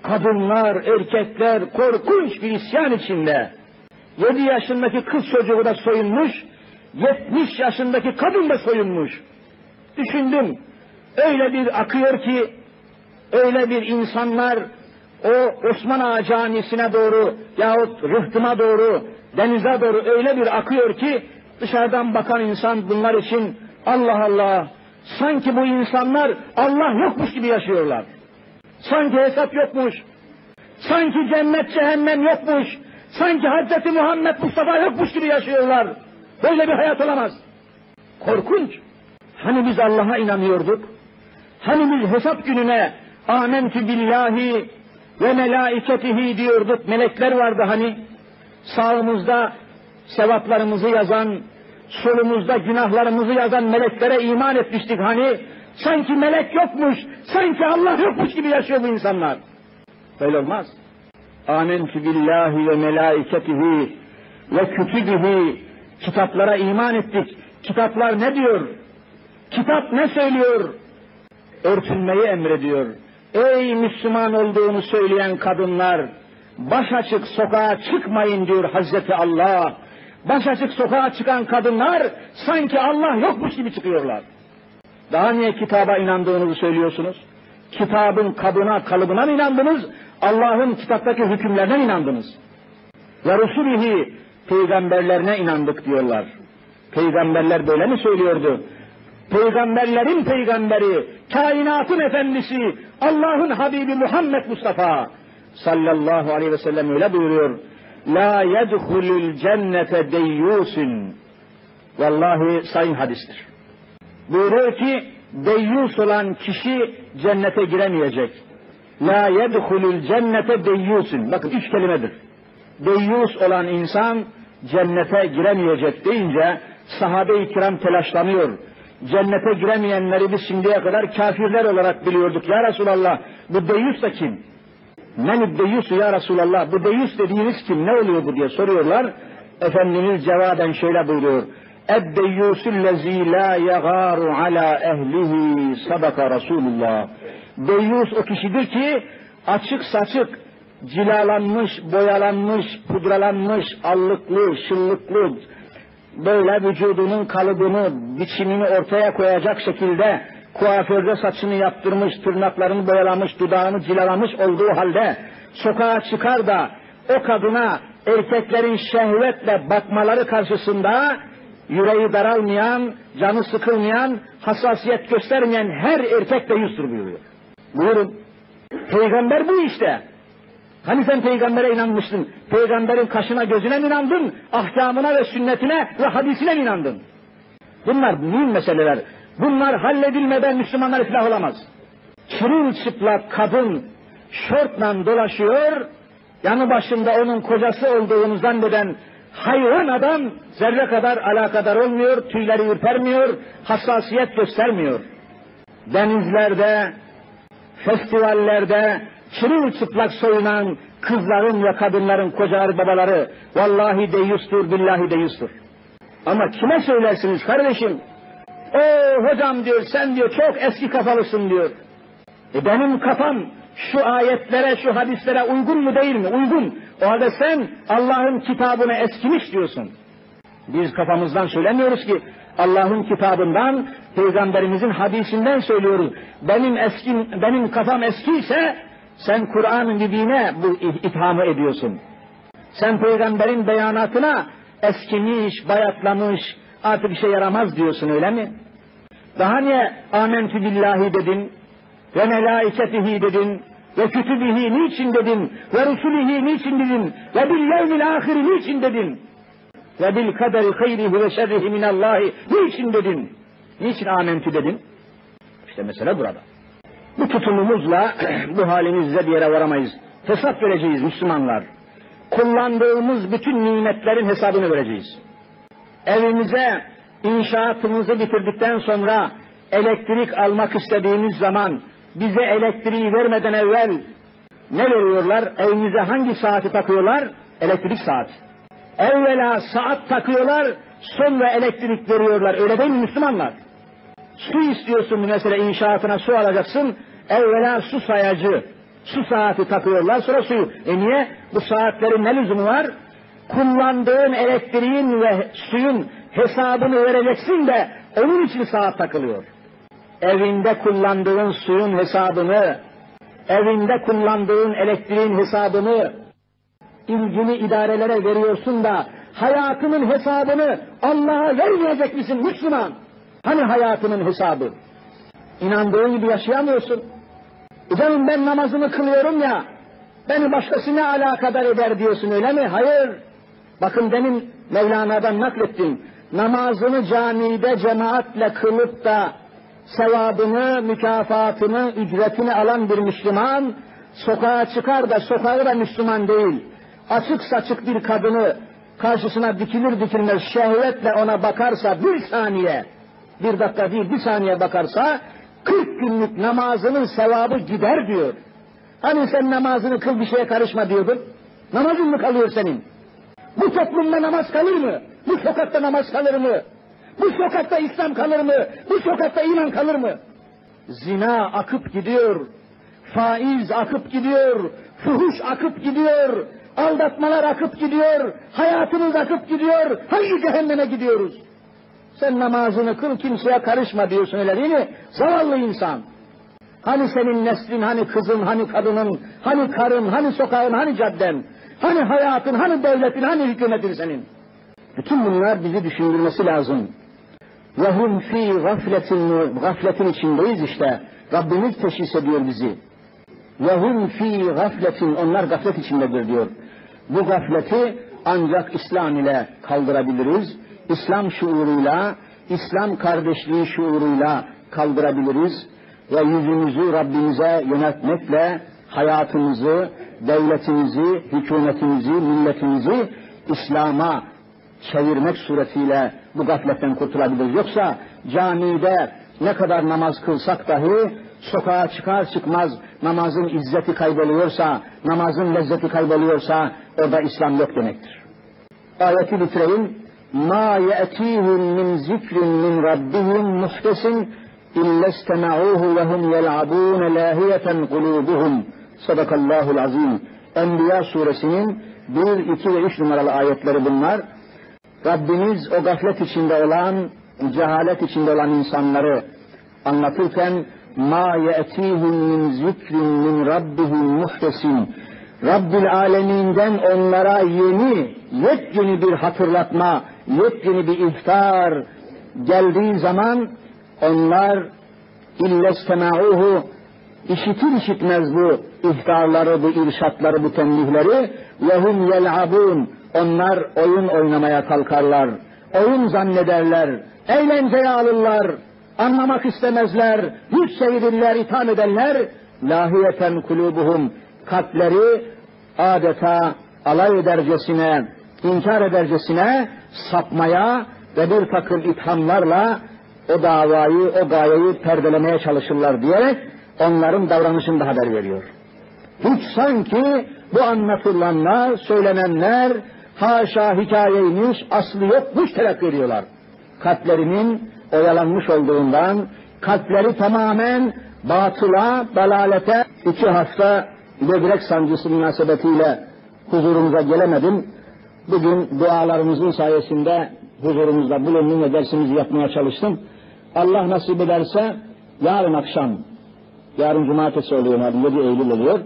Kadınlar, erkekler korkunç bir isyan içinde. yedi yaşındaki kız çocuğu da soyunmuş, yetmiş yaşındaki kadın da soyunmuş. Düşündüm, öyle bir akıyor ki, öyle bir insanlar o Osman Ağa Camisi'ne doğru yahut rıhtıma doğru, denize doğru öyle bir akıyor ki, dışarıdan bakan insan bunlar için Allah Allah, sanki bu insanlar Allah yokmuş gibi yaşıyorlar. Sanki hesap yokmuş, sanki cennet cehennem yokmuş, sanki Hazreti Muhammed Mustafa yokmuş gibi yaşıyorlar. Böyle bir hayat olamaz. Korkunç. Hani biz Allah'a inanıyorduk? Hani biz hesap gününe âmentü billahi ve melâiketihi diyorduk. Melekler vardı hani. Sağımızda sevaplarımızı yazan, solumuzda günahlarımızı yazan meleklere iman etmiştik hani. Sanki melek yokmuş, sanki Allah yokmuş gibi yaşıyor bu insanlar. Böyle olmaz. Âmentü billahi ve melâiketihi ve kütübihi. Kitaplara iman ettik. Kitaplar ne diyor? Kitap ne söylüyor? Örtünmeyi emrediyor. Ey Müslüman olduğunu söyleyen kadınlar, baş açık sokağa çıkmayın diyor Hazreti Allah. Baş açık sokağa çıkan kadınlar sanki Allah yokmuş gibi çıkıyorlar. Daha niye kitaba inandığınızı söylüyorsunuz? Kitabın kabına, kalıbına mı inandınız? Allah'ın kitaptaki hükümlerine inandınız? Ve rusulihi peygamberlerine inandık diyorlar. Peygamberler böyle mi söylüyordu? Peygamberlerin peygamberi, kainatın efendisi, Allah'ın Habibi Muhammed Mustafa sallallahu aleyhi ve sellem öyle buyuruyor. La yedhulul cennete deyyusun. Vallahi sayın hadistir. Buyuruyor ki deyyus olan kişi cennete giremeyecek. La yedhulul cennete deyyusun. Bakın üç kelimedir. Deyyus olan insan cennete giremeyecek deyince sahabe-i kiram telaşlanıyor. Cennete giremeyenleri biz şimdiye kadar kafirler olarak biliyorduk. Ya Resulallah bu deyyus da kim? Menü deyyusu ya Resulallah bu deyyus dediğiniz kim? Ne oluyor bu diye soruyorlar. Efendimiz cevaben şöyle buyuruyor. اَدْدَيُّسُ الَّذ۪ي لَا يَغَارُ عَلَى اَهْلِهِ صَدَقَ رَسُولُ اللّٰهِ Deyyus o kişidir ki açık saçık cilalanmış, boyalanmış, pudralanmış, allıklı, şıllıklı, böyle vücudunun kalıbını, biçimini ortaya koyacak şekilde kuaförde saçını yaptırmış, tırnaklarını boyalamış, dudağını cilalamış olduğu halde sokağa çıkar da o kadına erkeklerin şehvetle bakmaları karşısında yüreği daralmayan, canı sıkılmayan, hassasiyet göstermeyen her erkek de yüzdür buyuruyor. Buyurun. Peygamber bu işte. Hani sen peygambere inanmıştın, peygamberin kaşına gözüne mi inandın, ahkamına ve sünnetine ve hadisine mi inandın? Bunlar mühim meseleler. Bunlar halledilmeden Müslümanlar iflah olamaz. Çırılçıplak kadın şortla dolaşıyor, yanı başında onun kocası olduğunu zanneden hayvan adam zerre kadar alakadar olmuyor, tüyleri ürpermiyor, hassasiyet göstermiyor. Denizlerde, festivallerde, çırılçıplak soyunan kızların ve kadınların kocaları babaları vallahi deyyustur, billahi deyyustur. Ama kime söylersiniz kardeşim? O hocam diyor, sen diyor çok eski kafalısın diyor. E benim kafam şu ayetlere, şu hadislere uygun mu değil mi? Uygun. O halde sen Allah'ın kitabını eskimiş diyorsun. Biz kafamızdan söylemiyoruz ki, Allah'ın kitabından, Peygamberimizin hadisinden söylüyoruz. Benim eskim, benim kafam eskiyse, sen Kur'an'ın dediğine bu ithamı ediyorsun. Sen Peygamberin beyanatına eskimiş, bayatlamış, artık işe yaramaz diyorsun, öyle mi? Daha niye âmentü billahi dedin, ve melâiketihi dedin, ve kütübihi niçin dedin, ve rusulihi niçin dedin, ve bil yevmil âhiri niçin dedin, ve bil kaderi hayrihi ve şerrihi minallâhi niçin dedin, niçin âmentü dedin? İşte mesele burada. Bu tutumumuzla, bu halimizle bir yere varamayız. Hesap vereceğiz Müslümanlar. Kullandığımız bütün nimetlerin hesabını vereceğiz. Evimize, inşaatımızı bitirdikten sonra elektrik almak istediğimiz zaman bize elektriği vermeden evvel ne veriyorlar? Evimize hangi saati takıyorlar? Elektrik saat. Evvela saat takıyorlar, sonra elektrik veriyorlar. Öyle değil mi Müslümanlar? Su istiyorsun mesela, inşaatına su alacaksın. Evvela su sayacı, su saati takıyorlar, sonra suyu. E niye? Bu saatlerin ne lüzumu var? Kullandığın elektriğin ve suyun hesabını vereceksin de onun için saat takılıyor. Evinde kullandığın suyun hesabını, evinde kullandığın elektriğin hesabını, ilgini idarelere veriyorsun da hayatının hesabını Allah'a vermeyecek misin Müslüman? Hani hayatının hesabı? İnandığın gibi yaşayamıyorsun. E canım ben namazımı kılıyorum ya, beni başkası ne alakadar eder diyorsun, öyle mi? Hayır. Bakın demin Mevlana'dan naklettim. Namazını camide cemaatle kılıp da sevabını, mükafatını, ücretini alan bir Müslüman, sokağa çıkar da sokağı da Müslüman değil. Açık saçık bir kadını karşısına dikilir dikilmez şehvetle ona bakarsa bir saniye, bir dakika değil bir saniye bakarsa kırk günlük namazının sevabı gider diyor. Hani sen namazını kıl, bir şeye karışma diyordun. Namazın mı kalıyor senin? Bu toplumda namaz kalır mı? Bu sokakta namaz kalır mı? Bu sokakta İslam kalır mı? Bu sokakta iman kalır mı? Zina akıp gidiyor. Faiz akıp gidiyor. Fuhuş akıp gidiyor. Aldatmalar akıp gidiyor. Hayatımız akıp gidiyor. Hangi cehenneme gidiyoruz? Sen namazını kıl, kimseye karışma diyorsun, öyle değil mi? Zavallı insan. Hani senin neslin, hani kızın, hani kadının, hani karın, hani sokağın, hani cadden, hani hayatın, hani devletin, hani hükümetin senin. Bütün bunlar bizi düşündürmesi lazım. وَهُمْ ف۪ي غَفْلَةٍ Gafletin içindeyiz işte. Rabbimiz teşhis ediyor bizi. وَهُمْ ف۪ي غَفْلَةٍ Onlar gaflet içindedir diyor. Bu gafleti ancak İslam ile kaldırabiliriz. İslam şuuruyla, İslam kardeşliği şuuruyla kaldırabiliriz. Ve yüzümüzü Rabbimize yöneltmekle hayatımızı, devletimizi, hükümetimizi, milletimizi İslam'a çevirmek suretiyle bu gafletten kurtulabiliriz. Yoksa camide ne kadar namaz kılsak dahi sokağa çıkar çıkmaz namazın izzeti kayboluyorsa, namazın lezzeti kayboluyorsa orada İslam yok demektir. Ayeti bitireyim. مَا يَأْتِيهُمْ مِنْ ذِكْرٍ مِنْ رَبِّهِمْ مُحْدَثٍ اِلَّا اسْتَمَعُوهُ وَهُمْ يَلْعَبُونَ لَاهِيَةً قُلُوبُهُمْ Sadakallahu l-azim. Enbiya suresinin bir, iki ve üç numaralı ayetleri bunlar. Rabbimiz o gaflet içinde olan, cehalet içinde olan insanları anlatırken مَا يَأْتِيهُمْ مِنْ ذِكْرٍ مِنْ رَبِّهِمْ مُحْدَثٍ Rabbül Alemin'den onlara yeni, yepyeni bir hatırlatma, yepyeni bir iftar geldiği zaman onlar illestemâuhu işitir işitmez bu iftarları, bu irşatları, bu tembihleri vehum yel'abûn onlar oyun oynamaya kalkarlar, oyun zannederler, eğlenceye alırlar, anlamak istemezler, yüz çevirirler, itham ederler lahiyeten kulûbuhum kalpleri adeta alay edercesine, inkar edercesine sapmaya ve bir takım ithamlarla o davayı, o gayeyi perdelemeye çalışırlar diyerek onların davranışını da haber veriyor. Hiç sanki bu anlatılanlar, söylenenler haşa hikayeymiş, aslı yokmuş telakki ediyorlar. Kalplerinin oyalanmış olduğundan, kalpleri tamamen batıla, dalalete iki hafta böbrek sancısı münasebetiyle huzurumuza gelemedim. Bugün dualarımızın sayesinde huzurumuzda bulundum ve dersimizi yapmaya çalıştım. Allah nasip ederse yarın akşam, yarın cumartesi oluyor, yedi Eylül oluyor.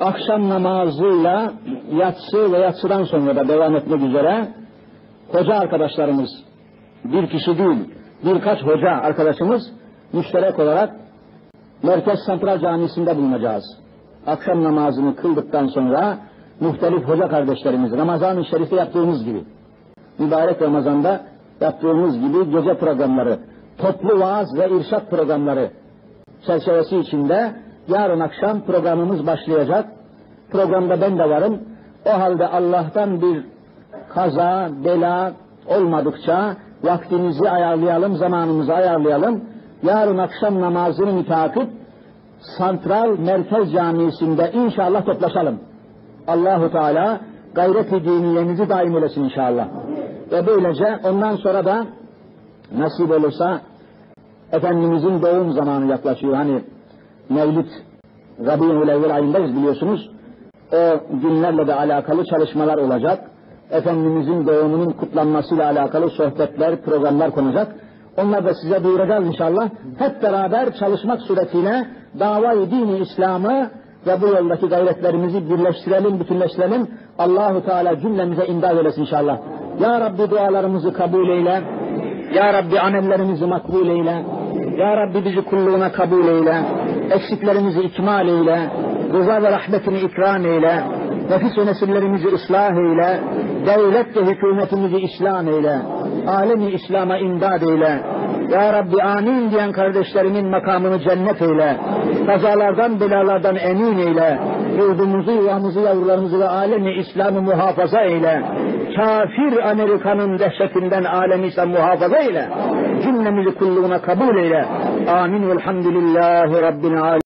Akşam namazıyla yatsı ve yatsıdan sonra da devam etmek üzere hoca arkadaşlarımız, bir kişi değil, birkaç hoca arkadaşımız müşterek olarak Merkez Santral Camisi'nde bulunacağız. Akşam namazını kıldıktan sonra muhtelif hoca kardeşlerimiz, Ramazan-ı Şerif'te yaptığımız gibi, mübarek Ramazan'da yaptığımız gibi gece programları, toplu vaaz ve irşat programları çerçevesi içinde yarın akşam programımız başlayacak. Programda ben de varım. O halde Allah'tan bir kaza, bela olmadıkça vaktimizi ayarlayalım, zamanımızı ayarlayalım. Yarın akşam namazını mütakip Santral Merkez Camisi'nde inşallah toplaşalım. Allahu Teala gayret-i diniyemizi daim eylesin inşallah. Ve böylece ondan sonra da nasip olursa Efendimizin doğum zamanı yaklaşıyor. Hani Mevlid, Rabi'ül Evvel ayındayız biliyorsunuz. O günlerle de alakalı çalışmalar olacak. Efendimizin doğumunun kutlanmasıyla alakalı sohbetler, programlar konacak. Onlar da size duyuracağız inşallah. Hep beraber çalışmak suretiyle davayı dini İslam'ı ve bu yoldaki gayretlerimizi birleştirelim, bütünleştirelim. Allahu Teala cümlemize imdad eylesin inşallah. Ya Rabbi dualarımızı kabul eyle. Ya Rabbi amellerimizi makbul eyle. Ya Rabbi bizi kulluğuna kabul eyle. Eksiklerimizi ikmal eyle. Rıza ve rahmetini ikram eyle. Nefis ve nesillerimizi ıslah eyle. Devlet ve hükümetimizi İslam eyle. Alemi İslam'a imdad eyle. Ya Rabbi amin diyen kardeşlerimin makamını cennet eyle. Kazalardan, belalardan emin eyle. Yurdumuzu, yuvamızı, yavrularımızı ve alemi İslam'ı muhafaza eyle. Kafir Amerika'nın dehşetinden alemi İslam muhafaza eyle. Cümlemizi kulluğuna kabul eyle. Amin. Velhamdülillahi Rabbil alemin.